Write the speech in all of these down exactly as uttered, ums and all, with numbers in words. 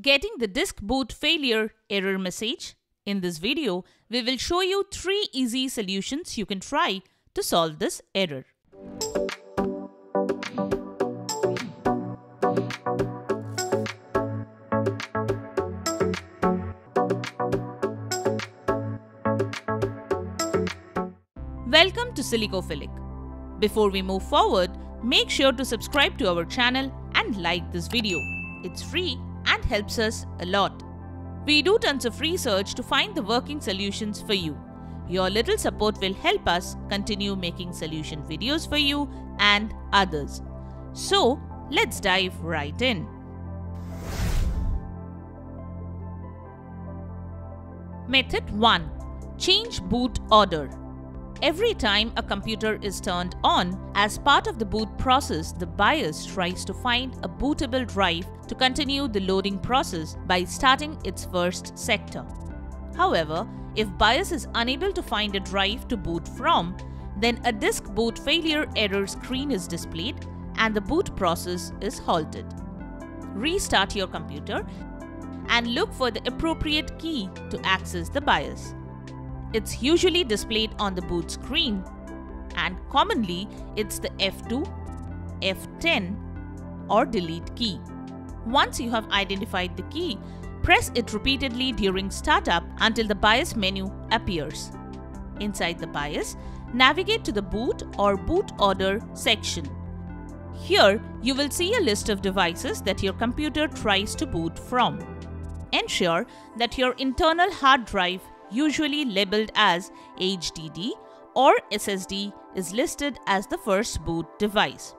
Getting the disk boot failure error message. In this video, we will show you three easy solutions you can try to solve this error. Welcome to Silicophilic. Before we move forward, make sure to subscribe to our channel and like this video. It's free and helps us a lot. We do tons of research to find the working solutions for you. Your little support will help us continue making solution videos for you and others. So, let's dive right in. Method one. Change boot order. Every time a computer is turned on, as part of the boot process, the BIOS tries to find a bootable drive to continue the loading process by starting its first sector. However, if BIOS is unable to find a drive to boot from, then a disk boot failure error screen is displayed and the boot process is halted. Restart your computer and look for the appropriate key to access the BIOS. It's usually displayed on the boot screen, and commonly it's the F two, F ten or delete key. Once you have identified the key, press it repeatedly during startup until the BIOS menu appears. Inside the BIOS, navigate to the boot or boot order section. Here, you will see a list of devices that your computer tries to boot from. Ensure that your internal hard drive, usually labeled as H D D or S S D, is listed as the first boot device.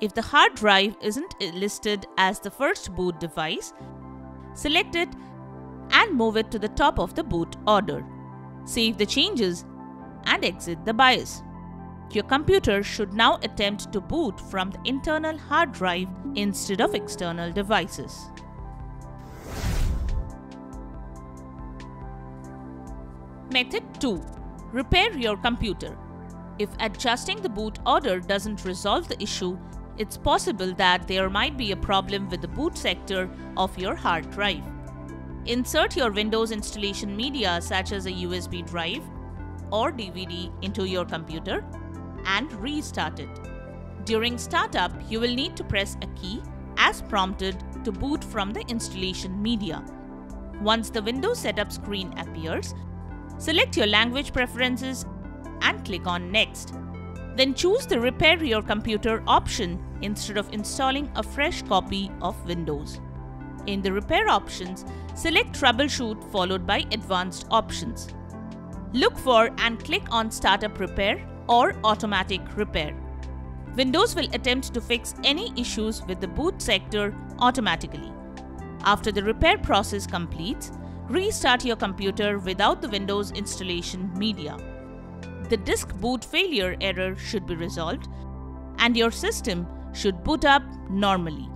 If the hard drive isn't listed as the first boot device, select it and move it to the top of the boot order. Save the changes and exit the BIOS. Your computer should now attempt to boot from the internal hard drive instead of external devices. Method two. Repair your computer. If adjusting the boot order doesn't resolve the issue, it's possible that there might be a problem with the boot sector of your hard drive. Insert your Windows installation media such as a U S B drive or D V D into your computer and restart it. During startup, you will need to press a key as prompted to boot from the installation media. Once the Windows setup screen appears, select your language preferences and click on Next. Then choose the Repair Your Computer option instead of installing a fresh copy of Windows. In the Repair options, select Troubleshoot followed by Advanced options. Look for and click on Startup Repair or Automatic Repair. Windows will attempt to fix any issues with the boot sector automatically. After the repair process completes, restart your computer without the Windows installation media. The disk boot failure error should be resolved and your system should boot up normally.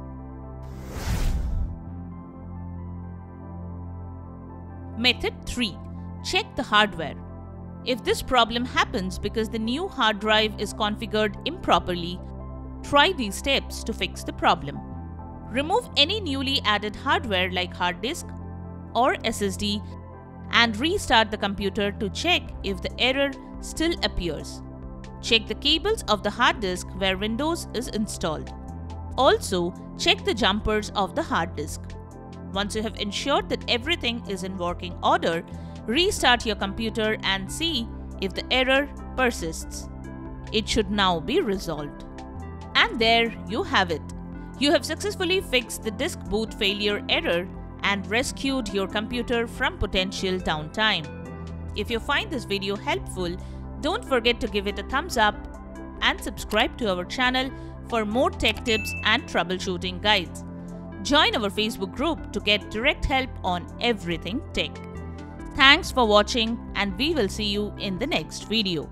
Method three. Check the hardware. If this problem happens because the new hard drive is configured improperly, try these steps to fix the problem. Remove any newly added hardware like hard disk or S S D and restart the computer to check if the error still appears. Check the cables of the hard disk where Windows is installed. Also, check the jumpers of the hard disk. Once you have ensured that everything is in working order, restart your computer and see if the error persists. It should now be resolved. And there you have it. You have successfully fixed the disk boot failure error and rescued your computer from potential downtime. If you find this video helpful, don't forget to give it a thumbs up and subscribe to our channel for more tech tips and troubleshooting guides. Join our Facebook group to get direct help on everything tech. Thanks for watching, and we will see you in the next video.